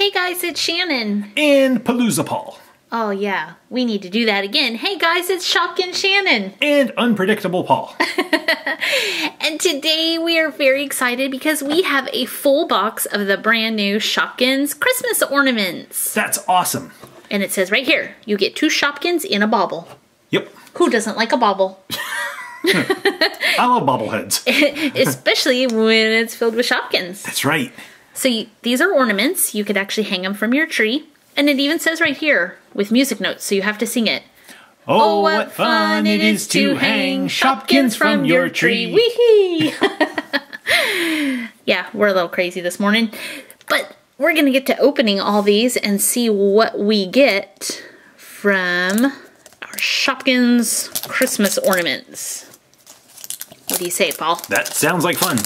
Hey guys, it's Shannon. And Palooza Paul. Oh yeah, we need to do that again. Hey guys, it's Shopkin Shannon. And Unpredictable Paul. And today we are very excited because we have a full box of the brand new Shopkins Christmas ornaments. That's awesome. And it says right here, you get two Shopkins in a bauble. Yep. Who doesn't like a bauble? I love bobbleheads. Especially when it's filled with Shopkins. That's right. So these are ornaments. You could actually hang them from your tree. And it even says right here with music notes, so you have to sing it. Oh, what fun it is to hang Shopkins from your tree. Wee-hee! Yeah, we're a little crazy this morning. But we're going to get to opening all these and see what we get from our Shopkins Christmas ornaments. What do you say, Paul? That sounds like fun.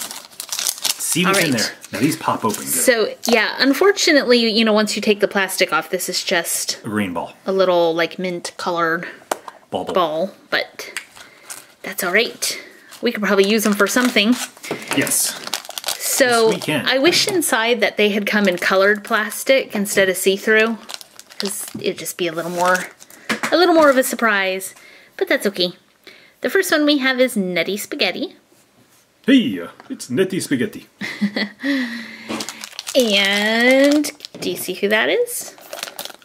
See what's in there. Now these pop open good. So yeah, unfortunately, you know, once you take the plastic off, this is just a green ball. A little like mint colored ball, but that's all right. We could probably use them for something. Yes. So yes, we can. I wish inside that they had come in colored plastic instead of see-through, because it'd just be a little more of a surprise. But that's okay. The first one we have is Nutty Spaghetti. Hey, it's Nutty Spaghetti. And do you see who that is?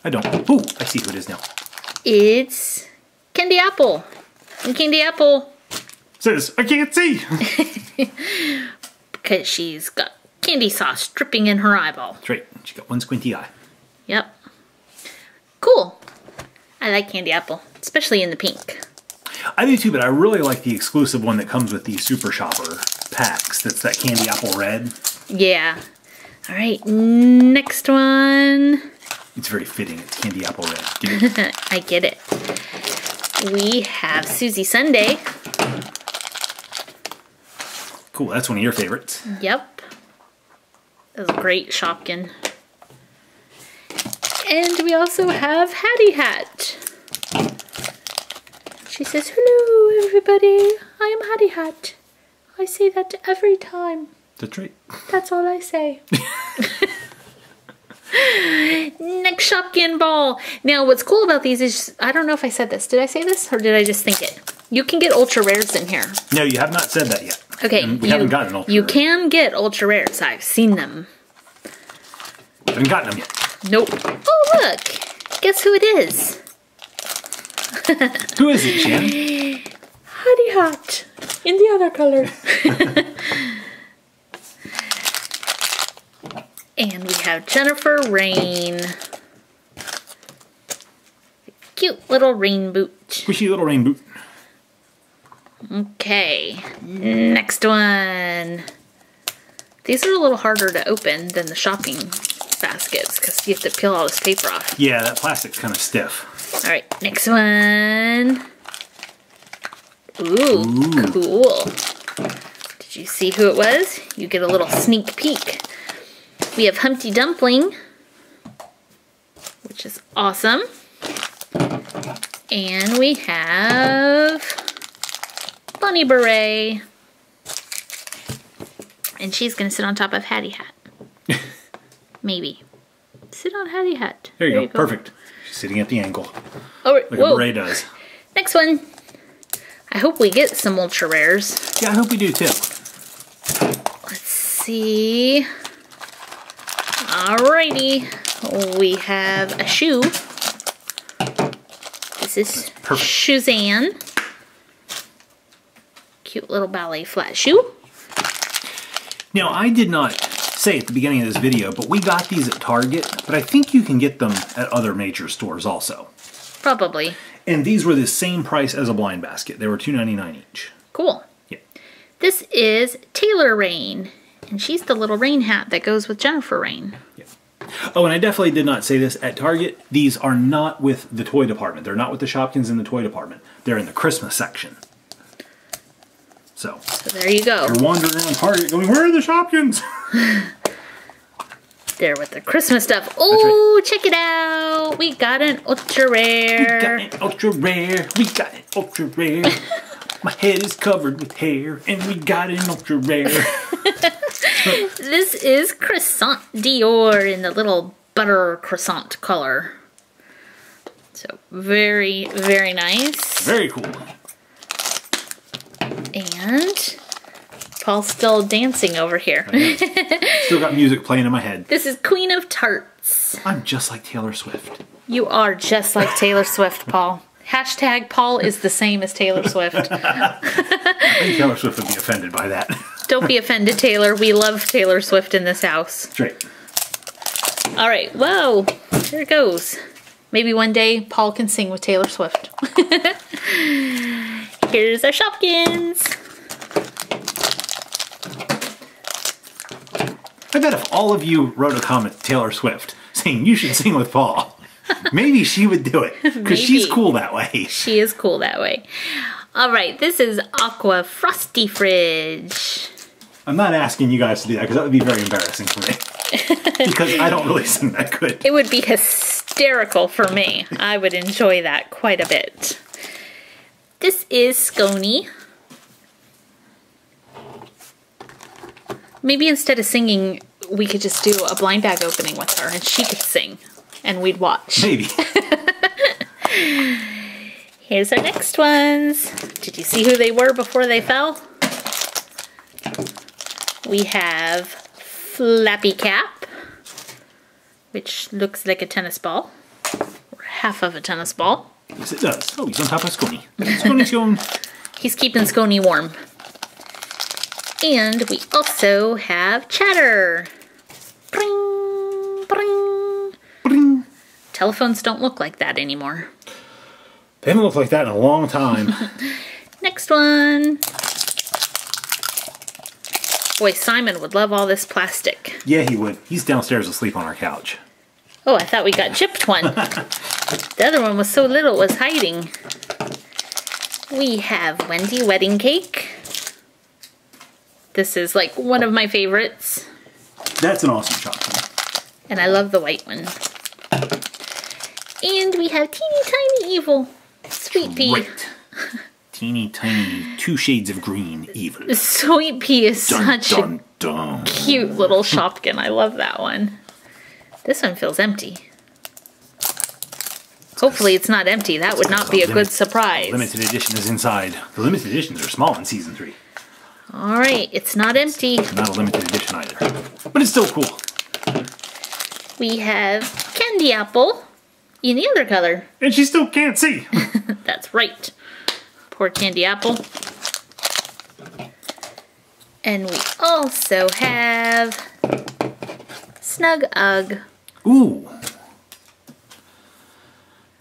I don't. Oh, I see who it is now. It's Candy Apple. And Candy Apple says, I can't see. Because she's got candy sauce dripping in her eyeball. That's right. She's got one squinty eye. Yep. Cool. I like Candy Apple, especially in the pink. I do too, but I really like the exclusive one that comes with the Super Shopper packs. That's that Candy Apple Red. Yeah. All right, next one. It's very fitting. It's Candy Apple Red. Get it? I get it. We have Susie Sunday. Cool, that's one of your favorites. Yep. That was a great Shopkin. And we also have Hattie Hat. She says, hello everybody, I am Hattie Hat. I say that every time. That's right. That's all I say. Next Shopkin ball. Now what's cool about these is, I don't know if I said this. Did I say this or did I just think it? You can get ultra rares in here. No, you have not said that yet. Okay. And we haven't gotten ultra rares. You can get ultra rares. I've seen them. We haven't gotten them yet. Nope. Oh look, guess who it is. Who is it, Jen? Hattie Hat in the other color. And we have Jennifer Rain. Cute little rain boot. Squishy little rain boot. Okay, next one. These are a little harder to open than the shopping baskets because you have to peel all this paper off. Yeah, that plastic's kind of stiff. All right, next one. Ooh, cool. Did you see who it was? You get a little sneak peek. We have Humpty Dumpling, which is awesome. And we have Bunny Beret. And she's going to sit on top of Hattie Hat. Maybe. Sit on Hattie Hat. There you go. Perfect. Sitting at the angle. Oh, like whoa. A beret does. Next one. I hope we get some ultra rares. Yeah, I hope we do too. Let's see. Alrighty. We have a shoe. This is Shuzanne. Cute little ballet flat shoe. Now, I did not say at the beginning of this video, but we got these at Target, but I think you can get them at other major stores also. Probably. And these were the same price as a blind basket. They were $2.99 each. Cool. Yeah. This is Taylor Rain, and she's the little rain hat that goes with Jennifer Rain. Yeah. Oh, and I definitely did not say this. At Target, these are not with the toy department. They're not with the Shopkins in the toy department. They're in the Christmas section. So there you go. You're wandering around Target going, where are the Shopkins? There with the Christmas stuff. Oh, right. Check it out. We got an ultra rare. We got an ultra rare. We got an ultra rare. My head is covered with hair and we got an ultra rare. This is Croissant Dior in the little butter croissant color. So very, very nice. Very cool. And Paul's still dancing over here. Still got music playing in my head. This is Queen of Tarts. I'm just like Taylor Swift. You are just like Taylor Swift, Paul. Hashtag Paul is the same as Taylor Swift. I think Taylor Swift would be offended by that. Don't be offended, Taylor. We love Taylor Swift in this house. That's right. All right. Whoa. There it goes. Maybe one day Paul can sing with Taylor Swift. Here's our Shopkins. I bet if all of you wrote a comment to Taylor Swift saying you should sing with Paul, maybe she would do it, because she's cool that way. She is cool that way. All right, this is Aqua Frosty Fridge. I'm not asking you guys to do that, because that would be very embarrassing for me. Because I don't really sing that good. It would be hysterical for me. I would enjoy that quite a bit. This is Scony. Maybe instead of singing, we could just do a blind bag opening with her and she could sing and we'd watch. Maybe. Here's our next ones. Did you see who they were before they fell? We have Flappy Cap, which looks like a tennis ball, or half of a tennis ball. Yes, it does. Oh, he's on top of Scony. Scony's going. He's keeping Scony warm. And we also have Chatter. Bring, bring, bring. Telephones don't look like that anymore. They haven't looked like that in a long time. Next one. Boy, Simon would love all this plastic. Yeah, he would. He's downstairs asleep on our couch. Oh, I thought we got gypped one. The other one was so little it was hiding. We have Wendy Wedding Cake. This is like one of my favorites. That's an awesome chocolate. And I love the white one. And we have Teeny Tiny Evil. Sweet Pea. Right. Teeny Tiny Two Shades of Green Evil. Sweet Pea is dun, such dun, dun. A cute little Shopkin. I love that one. This one feels empty. Hopefully it's not empty. That would not be a good surprise. Limited edition is inside. The limited editions are small in Season 3. All right, it's not empty. Not a limited edition either, but it's still cool. We have Candy Apple in the other color. And she still can't see. That's right. Poor Candy Apple. And we also have Snug Ugg. Ooh.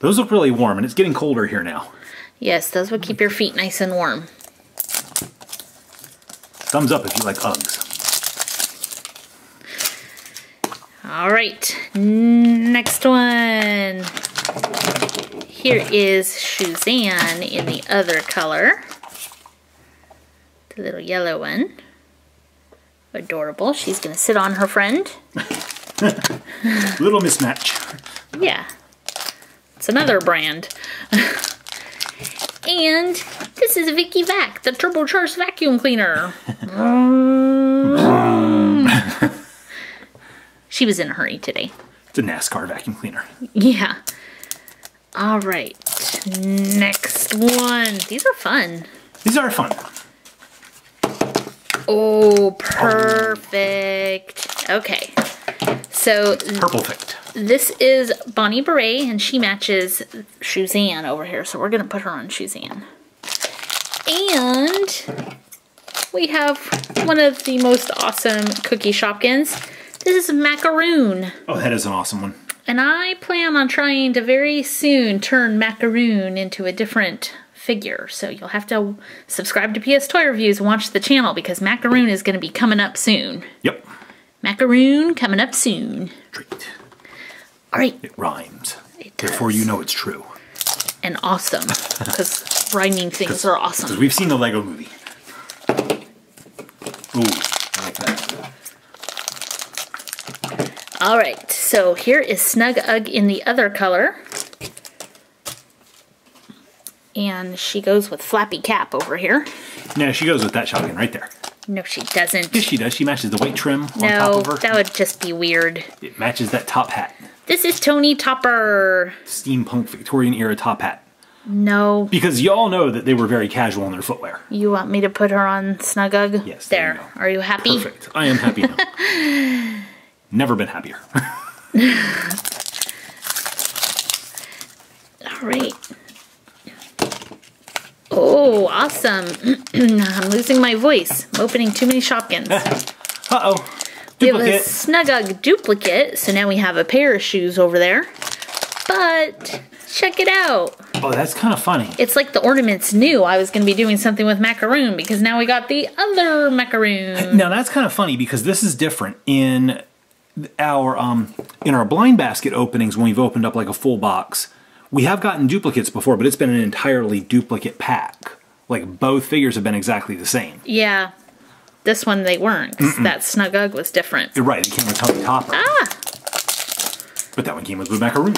Those look really warm, and it's getting colder here now. Yes, those would keep your feet nice and warm. Thumbs up if you like Uggs. All right, next one. Here is Suzanne in the other color. The little yellow one. Adorable. She's going to sit on her friend. Little mismatch. Yeah. It's another brand. And this is Vicky Vac, the turbocharged vacuum cleaner. She was in a hurry today. It's a NASCAR vacuum cleaner. Yeah. All right. Next one. These are fun. These are fun. Oh, perfect. Okay. So perfect. This is Bonnie Beret, and she matches Suzanne over here, so we're going to put her on Suzanne. And we have one of the most awesome cookie Shopkins. This is Macaroon. Oh, that is an awesome one. And I plan on trying to very soon turn Macaroon into a different figure, so you'll have to subscribe to PS Toy Reviews and watch the channel, because Macaroon is going to be coming up soon. Yep. Macaroon coming up soon. Treat. All right. It rhymes. It does. Therefore, you know it's true. And awesome. Because rhyming things are awesome. Because we've seen the Lego Movie. Ooh, I like that. All right. So here is Snug Ugg in the other color. And she goes with Flappy Cap over here. No, she goes with that shotgun right there. No, she doesn't. Yes, she does. She matches the white trim on top of her. No, that would just be weird. It matches that top hat. This is Tony Topper. Steampunk Victorian era top hat. No. Because y'all know that they were very casual in their footwear. You want me to put her on Snugug? Yes. There. Are you happy? Perfect. I am happy now. Never been happier. All right. Oh, awesome. I'm losing my voice. I'm opening too many Shopkins. Uh-oh. Duplicate. We have a Snugug duplicate, so now we have a pair of shoes over there. But check it out. Oh, that's kind of funny. It's like the ornament's new. I was going to be doing something with macaroon because now we got the other macaroon. Now, that's kind of funny because this is different. In our blind basket openings, when we've opened up like a full box, we have gotten duplicates before, but it's been an entirely duplicate pack. Like, both figures have been exactly the same. Yeah. This one, they weren't. Mm-mm. That Snugug was different. You're right. It came with Tony Topper. Ah! But that one came with Blue Macaroon.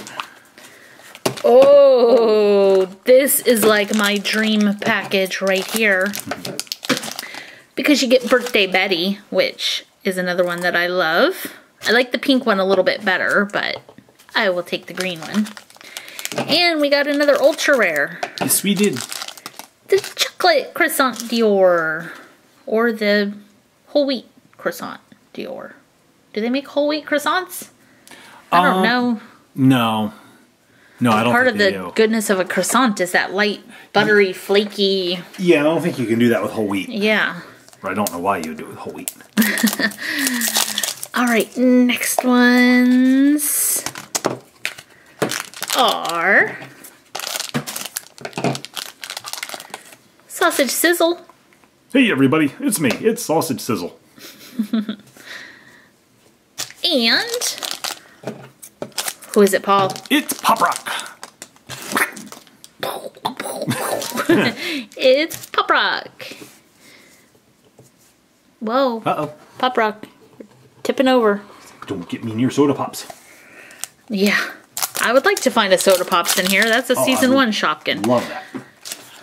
Oh, this is like my dream package right here. Mm-hmm. Because you get Birthday Betty, which is another one that I love. I like the pink one a little bit better, but I will take the green one. And we got another ultra rare. Yes, we did. The chocolate croissant Dior. Or the whole wheat croissant Dior. Do they make whole wheat croissants? I don't know. No. No, I don't think they do. Part of the goodness of a croissant is that light, buttery, flaky. Yeah, I don't think you can do that with whole wheat. Yeah. But I don't know why you would do it with whole wheat. All right, next ones are Sausage Sizzle. Hey everybody, it's me. It's Sausage Sizzle. And who is it, Paul? It's Pop Rock. It's Pop Rock. Whoa. Uh-oh. Pop Rock. Tipping over. Don't get me near soda pops. Yeah. I would like to find a soda pops in here. That's a season one Shopkin. Love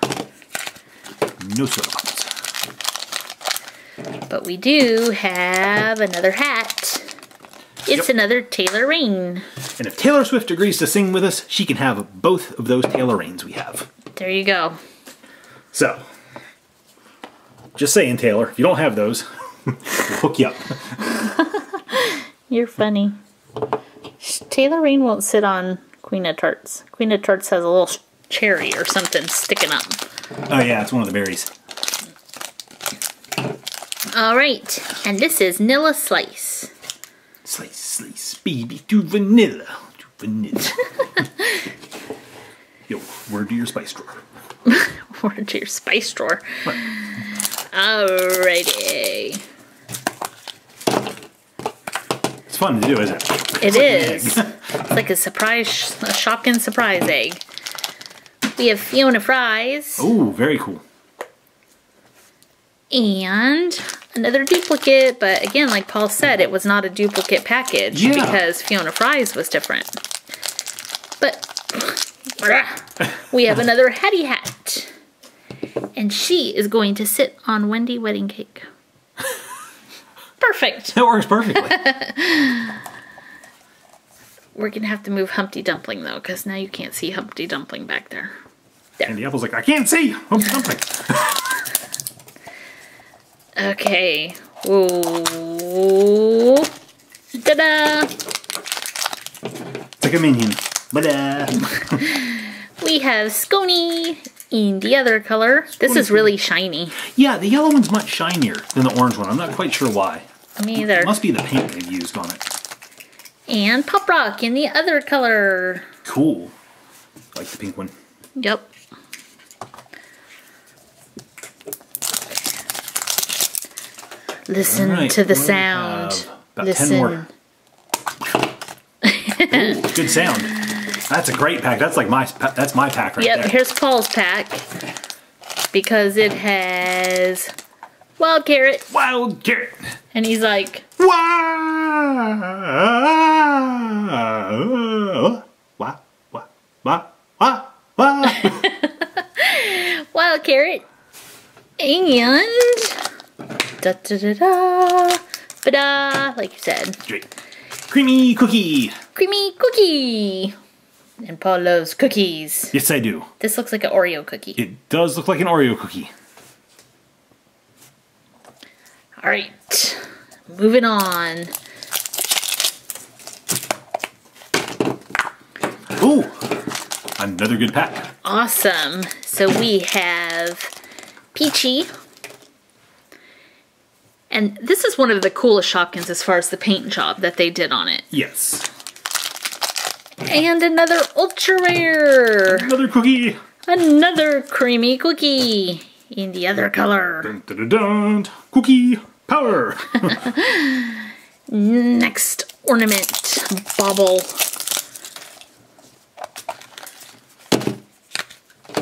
that. No soda pops. But we do have another hat. It's another Taylor Raine. And if Taylor Swift agrees to sing with us, she can have both of those Taylor Raines we have. There you go. So, just saying, Taylor, if you don't have those, we'll hook you up. You're funny. Taylor Raine won't sit on Queen of Tarts. Queen of Tarts has a little cherry or something sticking up. Oh yeah, it's one of the berries. Alright, and this is Nilla Slice. Slice, slice, baby, do vanilla. Do vanilla. Yo, word to your spice drawer. Word to your spice drawer. Right. Alrighty. It's fun to do, isn't it? It is. It's like a surprise, a Shopkin surprise egg. We have Fiona Fries. Oh, very cool. And another duplicate, but again, like Paul said, it was not a duplicate package because Fiona Fries was different. But we have another Hattie hat. And she is going to sit on Wendy Wedding Cake. Perfect. That works perfectly. We're going to have to move Humpty Dumpling, though, because now you can't see Humpty Dumpling back there. And the apple's like, I can't see Humpty Dumpling. Okay. Ooh. Ta-da! It's like a minion. We have Scony in the other color. Scony. This is really shiny. Yeah, the yellow one's much shinier than the orange one. I'm not quite sure why. Me either. It must be the paint they've used on it. And Pop Rock in the other color. Cool. I like the pink one. Yep. Listen to the sound. About 10 more. Ooh, good sound. That's a great pack. That's like my pack right there. Yep, here's Paul's pack because it has Wild Carrot. Wild Carrot. And he's like Wild Carrot and. Da da da da, ba da, like you said. Straight. Creamy cookie! Creamy cookie! And Paul loves cookies. Yes, I do. This looks like an Oreo cookie. It does look like an Oreo cookie. All right, moving on. Ooh, another good pack. Awesome. So we have Peachy. And this is one of the coolest Shopkins as far as the paint job that they did on it. Yes. And another ultra rare. Another cookie. Another creamy cookie in the other color. Dun, dun, dun, dun. Cookie power. Next ornament bauble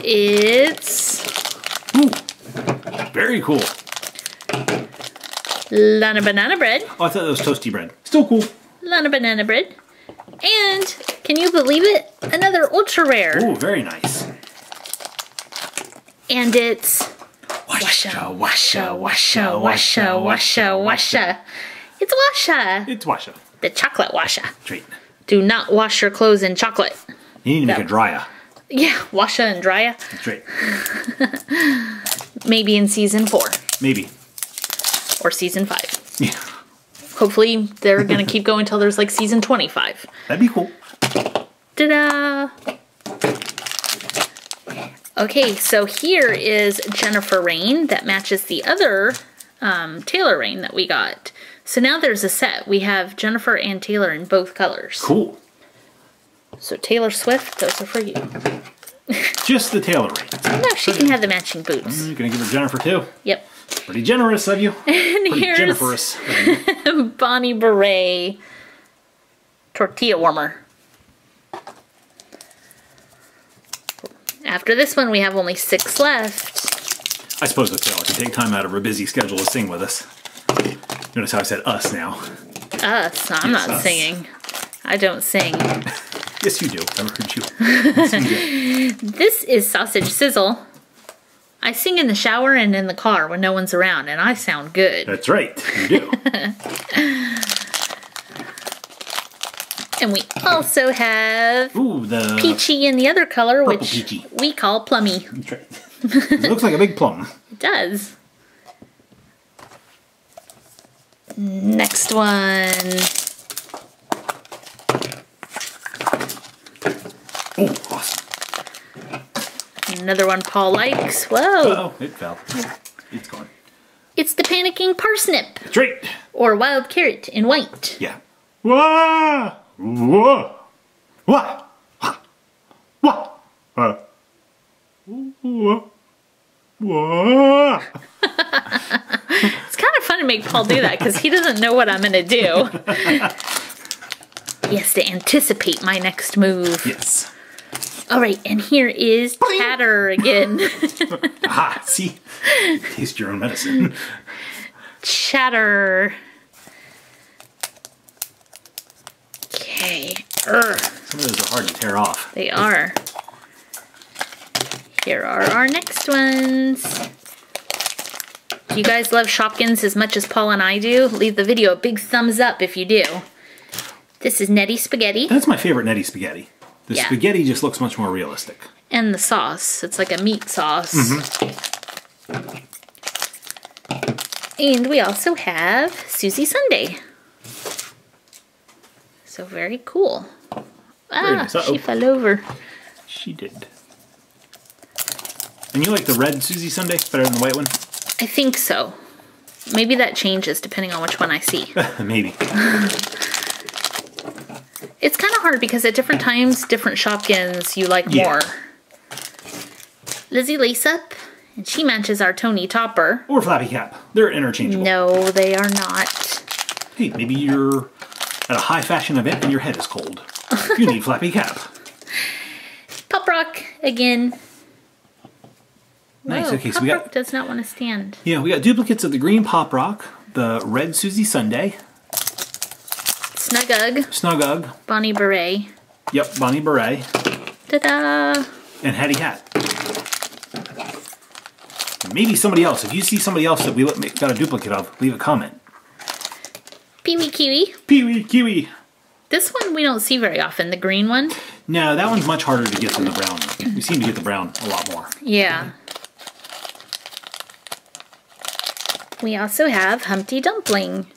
it's ooh, very cool. Lana banana bread. Oh, I thought that was toasty bread. Still cool. Lana banana bread. And can you believe it? Another ultra rare. Ooh, very nice. And it's Washa, Washa, Washa, Washa, Washa, Washa. It's Washa. It's Washa. The chocolate Washa. Treat. Do not wash your clothes in chocolate. You need to make a dryer. Yeah, Washa and dryer. That's right. Maybe in season 4. Maybe. Or season 5. Yeah. Hopefully they're going to keep going until there's like season 25. That'd be cool. Ta-da! Okay, so here is Jennifer Rain that matches the other Taylor Rain that we got. So now there's a set. We have Jennifer and Taylor in both colors. Cool. So Taylor Swift, those are for you. Just the Taylor Rain. No, she can have the matching boots. You're going to give her Jennifer too? Yep. Pretty generous of you. And pretty generous of you. Bonnie Beret tortilla warmer. After this one, we have only 6 left. I suppose the Taylor can take time out of her busy schedule to sing with us. Notice how I said us now. Us? No, I'm yes, not us. Singing. I don't sing. Yes, you do. I've heard you. Yes, you do. This is Sausage Sizzle. I sing in the shower and in the car when no one's around, and I sound good. That's right. You do. And we also have ooh, the Peachy in the other color, which Peachy we call Plummy. That's right. It looks like a big plum. It does. Next one. Oh, awesome. Another one Paul likes. Whoa. Uh oh, it fell. It's gone. It's the panicking parsnip. That's right. Or wild carrot in white. Yeah. Whoa! Whoa! Whoa! Whoa! Whoa! Whoa! It's kind of fun to make Paul do that because he doesn't know what I'm going to do. He has to anticipate my next move. Yes. All right, and here is Tatter again. Ah, see? Taste your own medicine. Chatter. Okay. Some of those are hard to tear off. They are. Here are our next ones. Do you guys love Shopkins as much as Paul and I do? Leave the video a big thumbs up if you do. This is Nettie Spaghetti. That's my favorite Nettie Spaghetti. The spaghetti just looks much more realistic. And the sauce. It's like a meat sauce. Mm-hmm. And we also have Susie Sunday. So very cool. Very nice. She fell over. She did. And you like the red Susie Sunday better than the white one? I think so. Maybe that changes depending on which one I see. Maybe. It's kind of hard because at different times, different Shopkins you like more. Lizzie Laceup, and she matches our Tony Topper. Or Flappy Cap. They're interchangeable. No, they are not. Hey, maybe you're at a high fashion event and your head is cold. You need Flappy Cap. Pop Rock again. Nice. Whoa, okay, Pop Rock does not want to stand. Yeah, we got duplicates of the green Pop Rock, the red Susie Sunday. Snugug. Snugug. Bonnie Beret. Yep, Bonnie Beret. Ta-da! And Hattie Hat. And maybe somebody else. If you see somebody else that we got a duplicate of, leave a comment. Pee Wee Kiwi. Pee Wee Kiwi. This one we don't see very often, the green one. No, that one's much harder to get than the brown one. We seem to get the brown a lot more. Yeah. We also have Humpty Dumpling.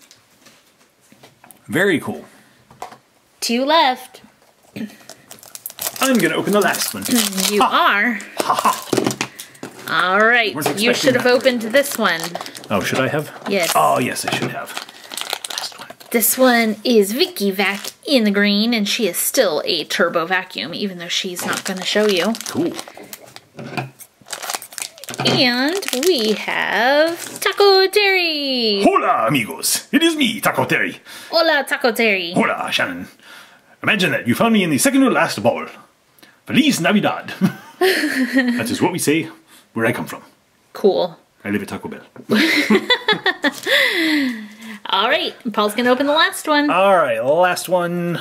Very cool. Two left. I'm going to open the last one. You are. All right. You should have opened this one. Oh, should I have? Yes. Oh, yes, I should have. Last one. This one is Vicky Vac in the green, and she is still a turbo vacuum, even though she's not going to show you. Cool. And we have Taco Terry. Hola, amigos. It is me, Taco Terry. Hola, Taco Terry. Hola, Shannon. Imagine that. You found me in the second to last ball. Feliz Navidad. That is what we say where I come from. Cool. I live at Taco Bell. All right. Paul's going to open the last one. All right. Last one.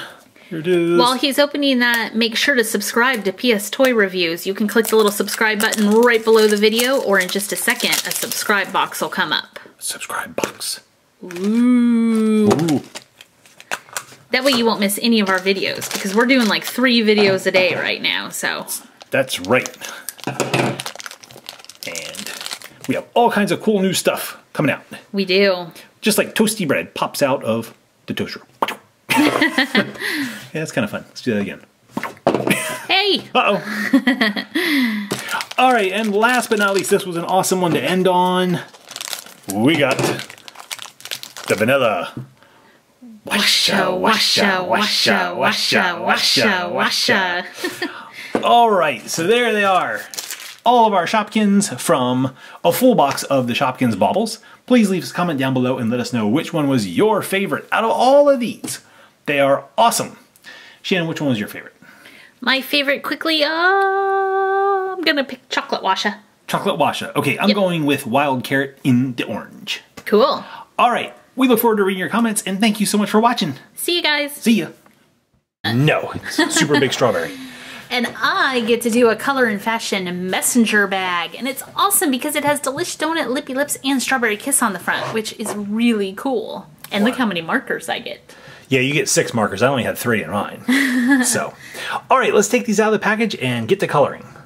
Here it is. While he's opening that, make sure to subscribe to PS Toy Reviews. You can click the little subscribe button right below the video, or in just a second, a subscribe box will come up. Subscribe box. Ooh. Ooh. That way you won't miss any of our videos, because we're doing like 3 videos a day right now, so. That's right. And we have all kinds of cool new stuff coming out. We do. Just like toasty bread pops out of the toaster. Yeah, that's kind of fun. Let's do that again. Hey! Uh-oh. All right, and last but not least, this was an awesome one to end on. We got the vanilla. Washa, washa, washa, washa, washa, washa, washa. All right, so there they are. All of our Shopkins from a full box of the Shopkins baubles. Please leave us a comment down below and let us know which one was your favorite out of all of these. They are awesome. Shannon, which one was your favorite? My favorite quickly, I'm going to pick Chocolate Washa. Chocolate Washa. Okay, I'm going with Wild Carrot in the orange. Cool. All right. We look forward to reading your comments, and thank you so much for watching. See you guys. See ya. No, it's a super big strawberry. And I get to do a Color and Fashion messenger bag, and it's awesome because it has Delish Donut, Lippy Lips, and Strawberry Kiss on the front, which is really cool. And wow, look how many markers I get. Yeah, you get 6 markers. I only had 3 in mine. So, all right, let's take these out of the package and get to coloring.